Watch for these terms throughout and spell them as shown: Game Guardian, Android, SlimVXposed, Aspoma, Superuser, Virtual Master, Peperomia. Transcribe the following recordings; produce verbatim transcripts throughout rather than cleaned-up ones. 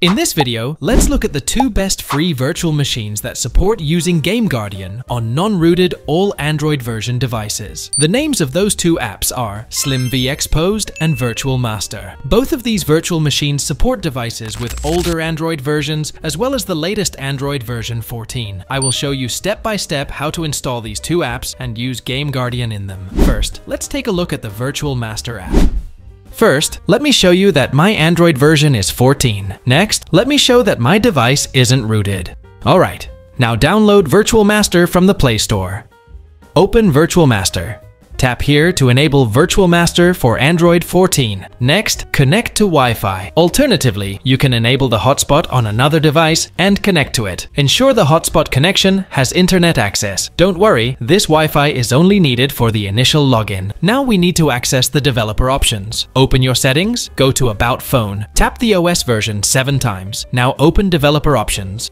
In this video, let's look at the two best free virtual machines that support using Game Guardian on non-rooted all Android version devices. The names of those two apps are SlimVXposed and Virtual Master. Both of these virtual machines support devices with older Android versions as well as the latest Android version fourteen. I will show you step by step how to install these two apps and use Game Guardian in them. First, let's take a look at the Virtual Master app. First, let me show you that my Android version is fourteen. Next, let me show that my device isn't rooted. Alright, now download Virtual Master from the Play Store. Open Virtual Master. Tap here to enable Virtual Master for Android fourteen. Next, connect to Wi-Fi. Alternatively, you can enable the hotspot on another device and connect to it. Ensure the hotspot connection has internet access. Don't worry, this Wi-Fi is only needed for the initial login. Now we need to access the developer options. Open your settings, go to About Phone. Tap the O S version seven times. Now open Developer Options.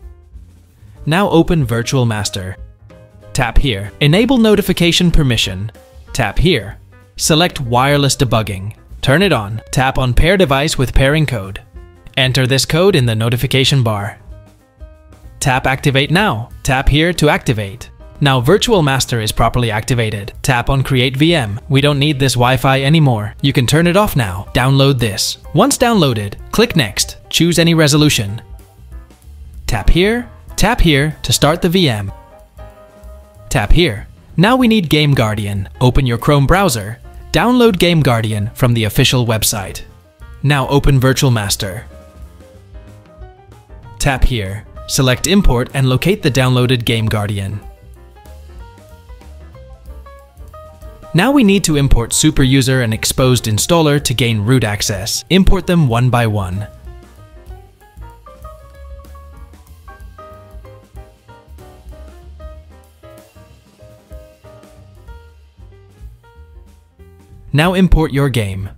Now open Virtual Master. Tap here. Enable Notification Permission. Tap here. Select Wireless Debugging. Turn it on. Tap on Pair Device with Pairing Code. Enter this code in the notification bar. Tap Activate Now. Tap here to activate. Now Virtual Master is properly activated. Tap on Create V M. We don't need this Wi-Fi anymore. You can turn it off now. Download this. Once downloaded, click Next. Choose any resolution. Tap here. Tap here to start the V M. Tap here. Now we need Game Guardian. Open your Chrome browser. Download Game Guardian from the official website. Now open Virtual Master. Tap here. Select Import and locate the downloaded Game Guardian. Now we need to import Superuser and Xposed Installer to gain root access. Import them one by one. Now import your game.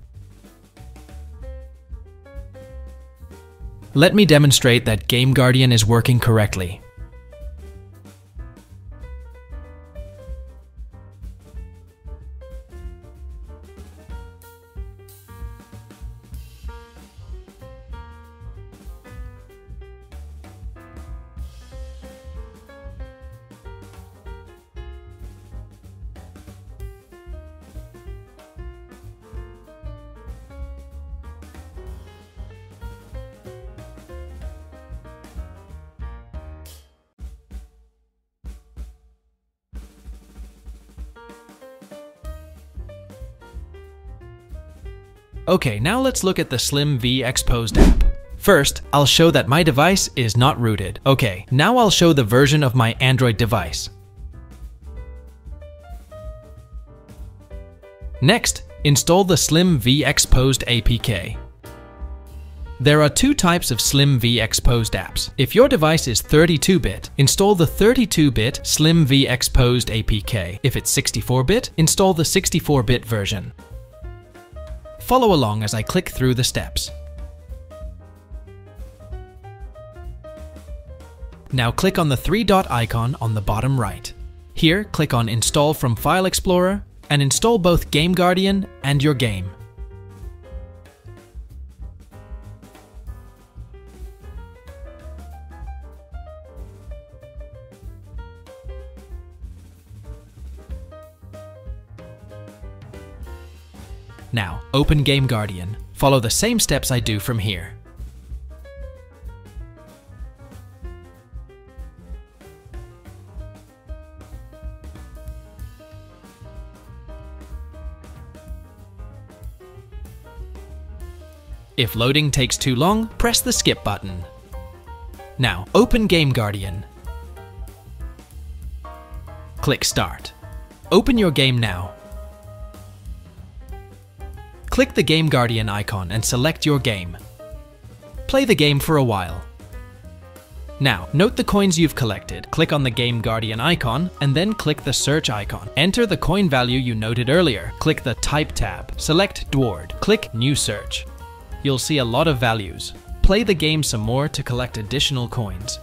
Let me demonstrate that Game Guardian is working correctly. Okay, now let's look at the SlimVXposed app. First, I'll show that my device is not rooted. Okay, now I'll show the version of my Android device. Next, install the SlimVXposed A P K. There are two types of SlimVXposed apps. If your device is thirty-two bit, install the thirty-two bit SlimVXposed A P K. If it's sixty-four bit, install the sixty-four bit version. Follow along as I click through the steps. Now click on the three-dot icon on the bottom right. Here, click on Install from File Explorer and install both Game Guardian and your game. Now, open Game Guardian. Follow the same steps I do from here. If loading takes too long, press the skip button. Now, open Game Guardian. Click Start. Open your game now. Click the Game Guardian icon and select your game. Play the game for a while. Now, note the coins you've collected. Click on the Game Guardian icon and then click the search icon. Enter the coin value you noted earlier. Click the Type tab. Select Dward. Click New Search. You'll see a lot of values. Play the game some more to collect additional coins.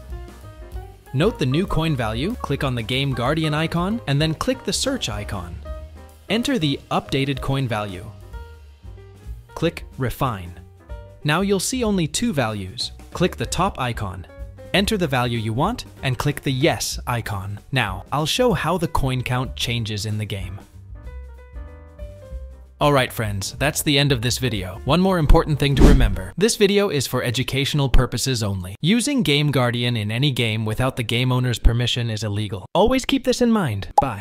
Note the new coin value. Click on the Game Guardian icon and then click the search icon. Enter the updated coin value. Click Refine. Now you'll see only two values. click the top icon. Enter the value you want and click the yes icon. Now, I'll show how the coin count changes in the game. Alright friends, that's the end of this video. One more important thing to remember. This video is for educational purposes only. Using Game Guardian in any game without the game owner's permission is illegal. Always keep this in mind. Bye.